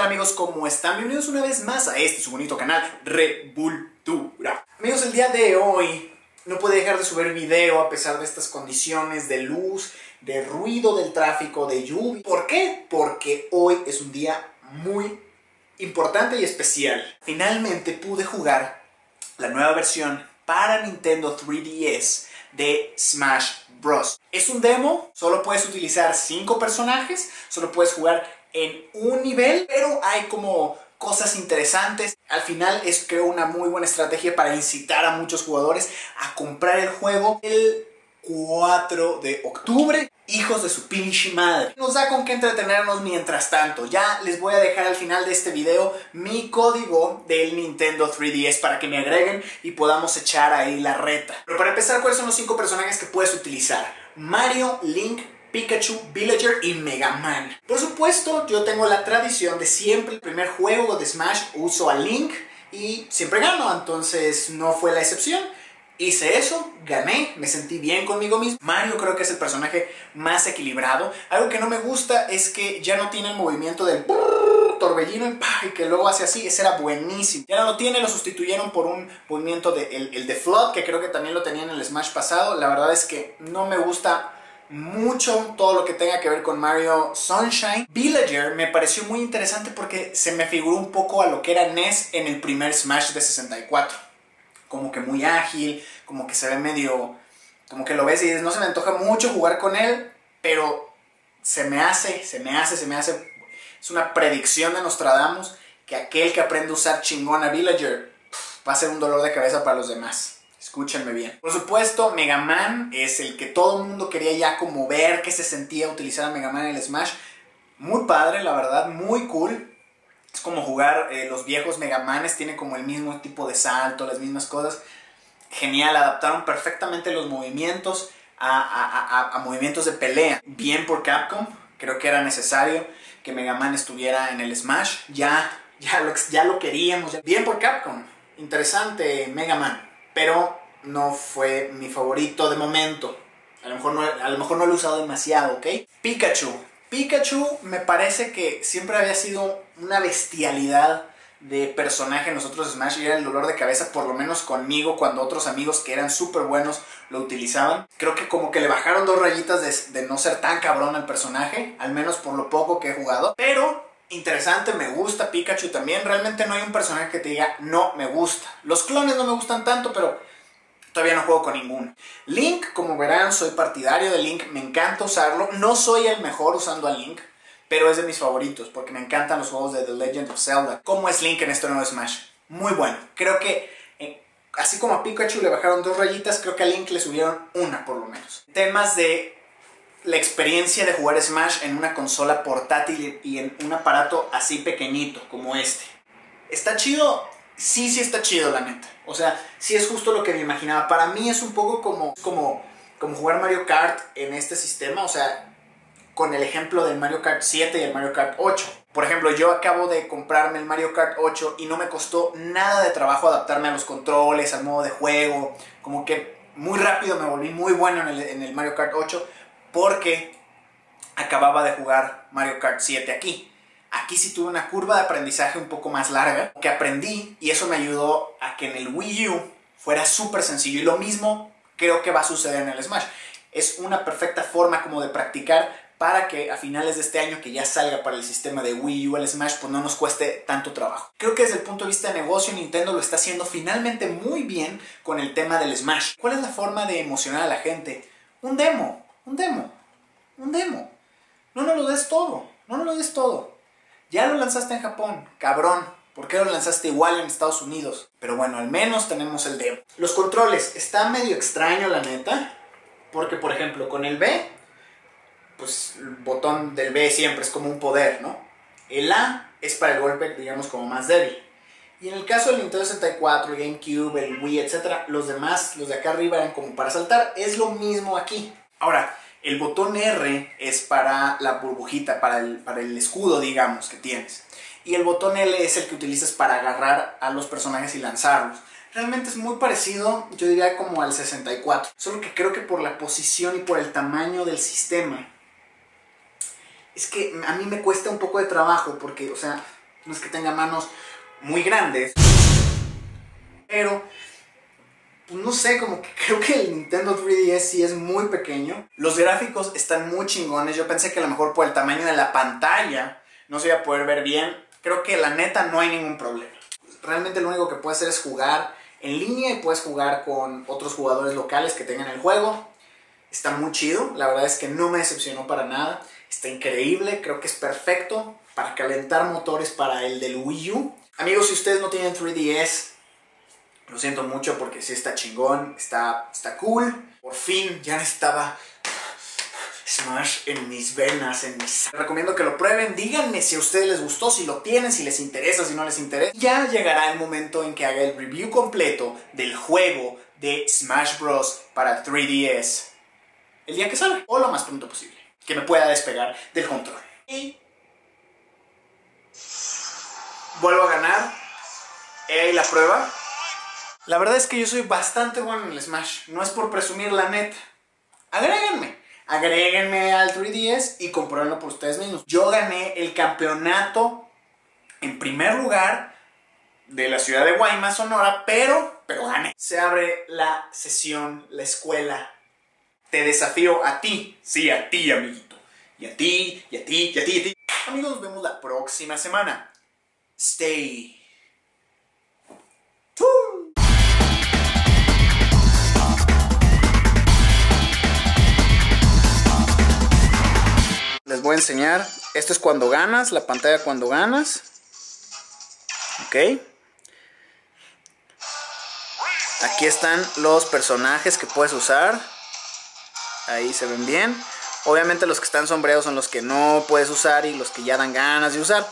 tal amigos? ¿Cómo están? Bienvenidos una vez más a este, su bonito canal, Revultura. Amigos, el día de hoy no pude dejar de subir video a pesar de estas condiciones de luz, de ruido, del tráfico, de lluvia. ¿Por qué? Porque hoy es un día muy importante y especial. Finalmente pude jugar la nueva versión para Nintendo 3DS de Smash Bros. Es un demo, solo puedes utilizar 5 personajes, solo puedes jugar en un nivel, pero hay como cosas interesantes. Al final es, creo, una muy buena estrategia para incitar a muchos jugadores a comprar el juego el 4 de octubre. Hijos de su pinche madre. Nos da con qué entretenernos mientras tanto. Ya les voy a dejar al final de este video mi código del Nintendo 3DS para que me agreguen y podamos echar ahí la reta. Pero para empezar, ¿cuáles son los 5 personajes que puedes utilizar? Mario, Link, Pikachu, Villager y Mega Man. Por supuesto, yo tengo la tradición de siempre el primer juego de Smash uso a Link y siempre gano, entonces no fue la excepción. Hice eso, gané, me sentí bien conmigo mismo. Mario creo que es el personaje más equilibrado. Algo que no me gusta es que ya no tiene el movimiento del torbellino y que luego hace así. Ese era buenísimo. Ya no lo tiene, lo sustituyeron por un movimiento de el de Flood, que creo que también lo tenía en el Smash pasado. La verdad es que no me gusta mucho todo lo que tenga que ver con Mario Sunshine. Villager me pareció muy interesante porque se me figuró un poco a lo que era Ness en el primer Smash de 64. Como que muy ágil, como que se ve medio... como que lo ves y dices, no se me antoja mucho jugar con él, pero se me hace... Es una predicción de Nostradamus que aquel que aprende a usar chingón a Villager va a ser un dolor de cabeza para los demás. Escúchenme bien. Por supuesto, Mega Man es el que todo el mundo quería ya como ver qué se sentía utilizar a Mega Man en el Smash. Muy padre, la verdad, muy cool. Es como jugar los viejos Mega Manes, tiene como el mismo tipo de salto, las mismas cosas. Genial, adaptaron perfectamente los movimientos a movimientos de pelea. Bien por Capcom, creo que era necesario que Mega Man estuviera en el Smash. Ya lo queríamos. Bien por Capcom, interesante Mega Man. Pero no fue mi favorito de momento. A lo mejor no lo he usado demasiado, ¿ok? Pikachu. Pikachu me parece que siempre había sido una bestialidad de personaje en los otros Smash. Y era el dolor de cabeza, por lo menos conmigo, cuando otros amigos que eran súper buenos lo utilizaban. Creo que como que le bajaron 2 rayitas de no ser tan cabrón al personaje. Al menos por lo poco que he jugado. Pero... interesante, me gusta Pikachu también. Realmente no hay un personaje que te diga, no me gusta. Los clones no me gustan tanto, pero todavía no juego con ninguno. Link, como verán, soy partidario de Link. Me encanta usarlo. No soy el mejor usando a Link, pero es de mis favoritos porque me encantan los juegos de The Legend of Zelda. ¿Cómo es Link en este nuevo Smash? Muy bueno. Creo que, así como a Pikachu le bajaron 2 rayitas, creo que a Link le subieron 1 por lo menos. Temas de... la experiencia de jugar Smash en una consola portátil y en un aparato así pequeñito como este. ¿Está chido? Sí está chido, la neta. O sea, sí es justo lo que me imaginaba. Para mí es un poco como jugar Mario Kart en este sistema. O sea, con el ejemplo del Mario Kart 7 y el Mario Kart 8. Por ejemplo, yo acabo de comprarme el Mario Kart 8 y no me costó nada de trabajo adaptarme a los controles, al modo de juego. Como que muy rápido me volví muy bueno en el Mario Kart 8. Porque acababa de jugar Mario Kart 7 aquí. Aquí sí tuve una curva de aprendizaje un poco más larga. Que aprendí y eso me ayudó a que en el Wii U fuera súper sencillo. Y lo mismo creo que va a suceder en el Smash. Es una perfecta forma como de practicar para que a finales de este año, que ya salga para el sistema de Wii U el Smash, pues no nos cueste tanto trabajo. Creo que desde el punto de vista de negocio Nintendo lo está haciendo finalmente muy bien con el tema del Smash. ¿Cuál es la forma de emocionar a la gente? Un demo. Un demo. No nos lo des todo, Ya lo lanzaste en Japón, cabrón. ¿Por qué lo lanzaste igual en Estados Unidos? Pero bueno, al menos tenemos el demo. Los controles, está medio extraño la neta. Porque por ejemplo, con el B, pues el botón del B siempre es como un poder, ¿no? El A es para el golpe, digamos, como más débil. Y en el caso del Nintendo 64, el GameCube, el Wii, etc., los demás, los de acá arriba eran como para saltar. Es lo mismo aquí. Ahora, el botón R es para la burbujita, para el escudo, digamos, que tienes. Y el botón L es el que utilizas para agarrar a los personajes y lanzarlos. Realmente es muy parecido, yo diría, como al 64. Solo que creo que por la posición y por el tamaño del sistema, es que a mí me cuesta un poco de trabajo porque, o sea, No es que tenga manos muy grandes, pero pues no sé, como que creo que el Nintendo 3DS sí es muy pequeño. Los gráficos están muy chingones. Yo pensé que a lo mejor por el tamaño de la pantalla no se iba a poder ver bien. Creo que la neta no hay ningún problema. Realmente lo único que puedes hacer es jugar en línea y puedes jugar con otros jugadores locales que tengan el juego. Está muy chido, la verdad es que no me decepcionó para nada. Está increíble, creo que es perfecto para calentar motores para el del Wii U. Amigos, si ustedes no tienen 3DS, lo siento mucho porque sí está chingón, está cool. Por fin ya estaba Smash en mis venas, Les recomiendo que lo prueben, díganme si a ustedes les gustó, si lo tienen, si les interesa, si no les interesa. Ya llegará el momento en que haga el review completo del juego de Smash Bros. Para 3DS. El día que salga, o lo más pronto posible, que me pueda despegar del control. Y vuelvo a ganar. He ahí la prueba. La verdad es que yo soy bastante bueno en el Smash. No es por presumir, la neta. Agréguenme al 3DS y compruébenlo por ustedes mismos. Yo gané el campeonato en primer lugar de la ciudad de Guaymas, Sonora, pero gané. Se abre la sesión, la escuela. Te desafío a ti. Sí, a ti, amiguito. Y a ti, y a ti, y a ti, y a ti. Amigos, nos vemos la próxima semana. Stay. Les voy a enseñar. Esto es cuando ganas, la pantalla cuando ganas. Ok. Aquí están los personajes que puedes usar. Ahí se ven bien. Obviamente los que están sombreados son los que no puedes usar y los que ya dan ganas de usar.